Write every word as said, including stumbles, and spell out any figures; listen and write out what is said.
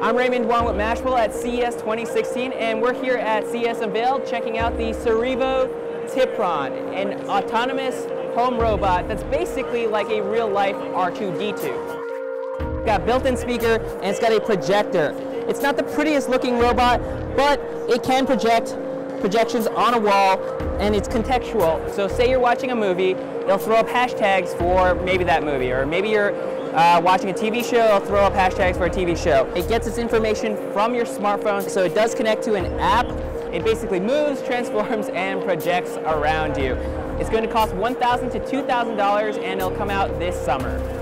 I'm Raymond Wong with Mashable at C E S twenty sixteen, and we're here at C E S Unveiled checking out the Cerevo Tipron, an autonomous home robot that's basically like a real-life R two D two. It's got built-in speaker and it's got a projector. It's not the prettiest looking robot, but it can project projections on a wall, and it's contextual. So say you're watching a movie, it'll throw up hashtags for maybe that movie, or maybe you're uh, watching a T V show, it'll throw up hashtags for a T V show. It gets its information from your smartphone, so it does connect to an app. It basically moves, transforms, and projects around you. It's going to cost one thousand dollars to two thousand dollars, and it'll come out this summer.